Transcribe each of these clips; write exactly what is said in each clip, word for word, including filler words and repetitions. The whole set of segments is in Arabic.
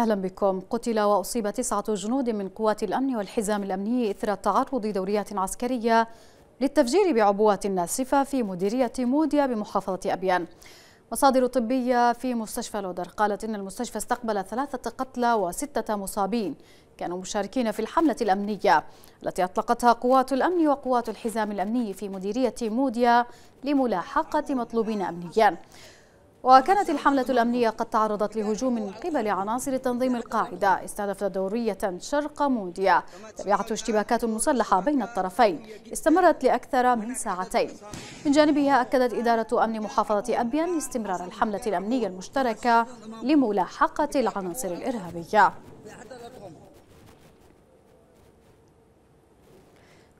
أهلا بكم. قتل وأصيب تسعة جنود من قوات الأمن والحزام الأمني إثر تعرض دوريات عسكرية للتفجير بعبوات ناسفة في مديرية موديا بمحافظة أبيان. مصادر طبية في مستشفى لودر قالت إن المستشفى استقبل ثلاثة قتلى وستة مصابين كانوا مشاركين في الحملة الأمنية التي أطلقتها قوات الأمن وقوات الحزام الأمني في مديرية موديا لملاحقة مطلوبين أمنيا. وكانت الحملة الأمنية قد تعرضت لهجوم من قبل عناصر تنظيم القاعدة استهدفت دورية شرق موديا. تبعته اشتباكات مسلحة بين الطرفين استمرت لأكثر من ساعتين. من جانبها أكدت إدارة أمن محافظة أبيان استمرار الحملة الأمنية المشتركة لملاحقة العناصر الإرهابية.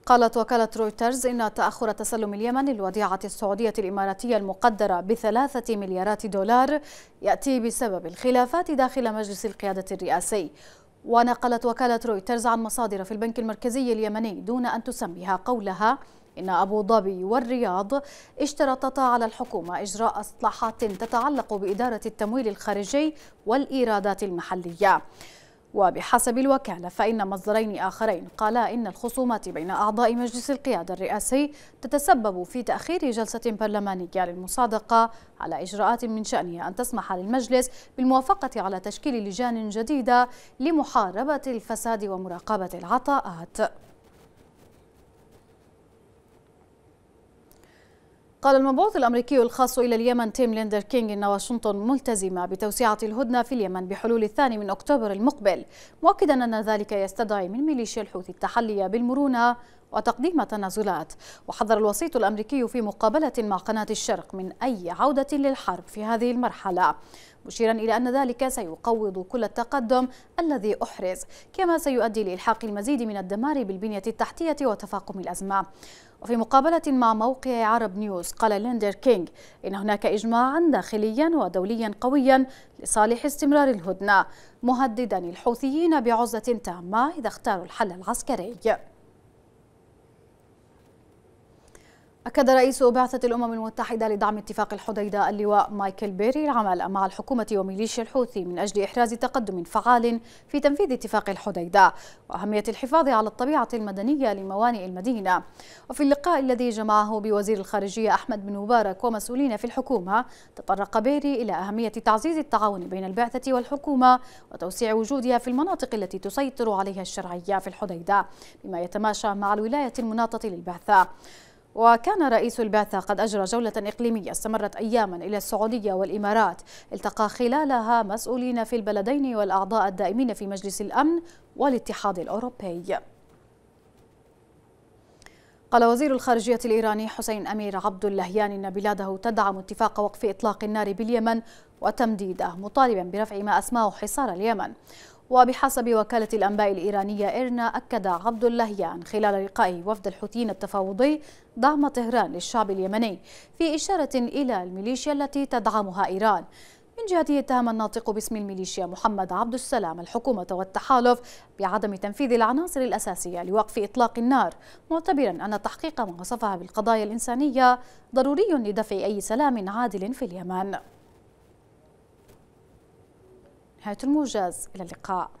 قالت وكالة رويترز إن تأخر تسلم اليمن الوديعة السعودية الإماراتية المقدرة بثلاثة مليارات دولار يأتي بسبب الخلافات داخل مجلس القيادة الرئاسي. ونقلت وكالة رويترز عن مصادر في البنك المركزي اليمني دون أن تسميها قولها إن أبو ظبي والرياض اشترطتا على الحكومة إجراء إصلاحات تتعلق بإدارة التمويل الخارجي والإيرادات المحلية. وبحسب الوكالة فإن مصدرين آخرين قالا إن الخصومات بين أعضاء مجلس القيادة الرئاسي تتسبب في تأخير جلسة برلمانية للمصادقة على إجراءات من شأنها أن تسمح للمجلس بالموافقة على تشكيل لجان جديدة لمحاربة الفساد ومراقبة العطاءات. قال المبعوث الأمريكي الخاص إلى اليمن تيم ليندركينغ إن واشنطن ملتزمة بتوسعة الهدنة في اليمن بحلول الثاني من أكتوبر المقبل، مؤكدا أن ذلك يستدعي من ميليشيا الحوثي التحلي بالمرونة وتقديم تنازلات. وحذر الوسيط الأمريكي في مقابلة مع قناة الشرق من أي عودة للحرب في هذه المرحلة، مشيرا إلى أن ذلك سيقوض كل التقدم الذي أحرز كما سيؤدي لإلحاق المزيد من الدمار بالبنية التحتية وتفاقم الأزمة. وفي مقابلة مع موقع عرب نيوز قال ليندركينغ إن هناك إجماعا داخليا ودوليا قويا لصالح استمرار الهدنة، مهددا الحوثيين بعزلة تامة إذا اختاروا الحل العسكري. أكد رئيس بعثة الأمم المتحدة لدعم اتفاق الحديدة اللواء مايكل بيري العمل مع الحكومة وميليشيا الحوثي من أجل إحراز تقدم فعال في تنفيذ اتفاق الحديدة وأهمية الحفاظ على الطبيعة المدنية لموانئ المدينة. وفي اللقاء الذي جمعه بوزير الخارجية أحمد بن مبارك ومسؤولين في الحكومة تطرق بيري إلى أهمية تعزيز التعاون بين البعثة والحكومة وتوسيع وجودها في المناطق التي تسيطر عليها الشرعية في الحديدة بما يتماشى مع الولاية المناطة للبعثة. وكان رئيس البعثة قد أجرى جولة إقليمية استمرت أياما إلى السعودية والإمارات التقى خلالها مسؤولين في البلدين والأعضاء الدائمين في مجلس الأمن والاتحاد الأوروبي. قال وزير الخارجية الإيراني حسين أمير عبد اللهيان إن بلاده تدعم اتفاق وقف إطلاق النار باليمن وتمديده مطالبا برفع ما أسماه حصار اليمن. وبحسب وكالة الأنباء الإيرانية إرنا أكد عبد اللهيان خلال لقائه وفد الحوثيين التفاوضي دعم طهران للشعب اليمني في إشارة إلى الميليشيا التي تدعمها إيران. من جهته اتهم الناطق باسم الميليشيا محمد عبد السلام الحكومة والتحالف بعدم تنفيذ العناصر الأساسية لوقف إطلاق النار، معتبرا أن تحقيق ما وصفها بالقضايا الإنسانية ضروري لدفع أي سلام عادل في اليمن. نهاية الموجز، إلى اللقاء.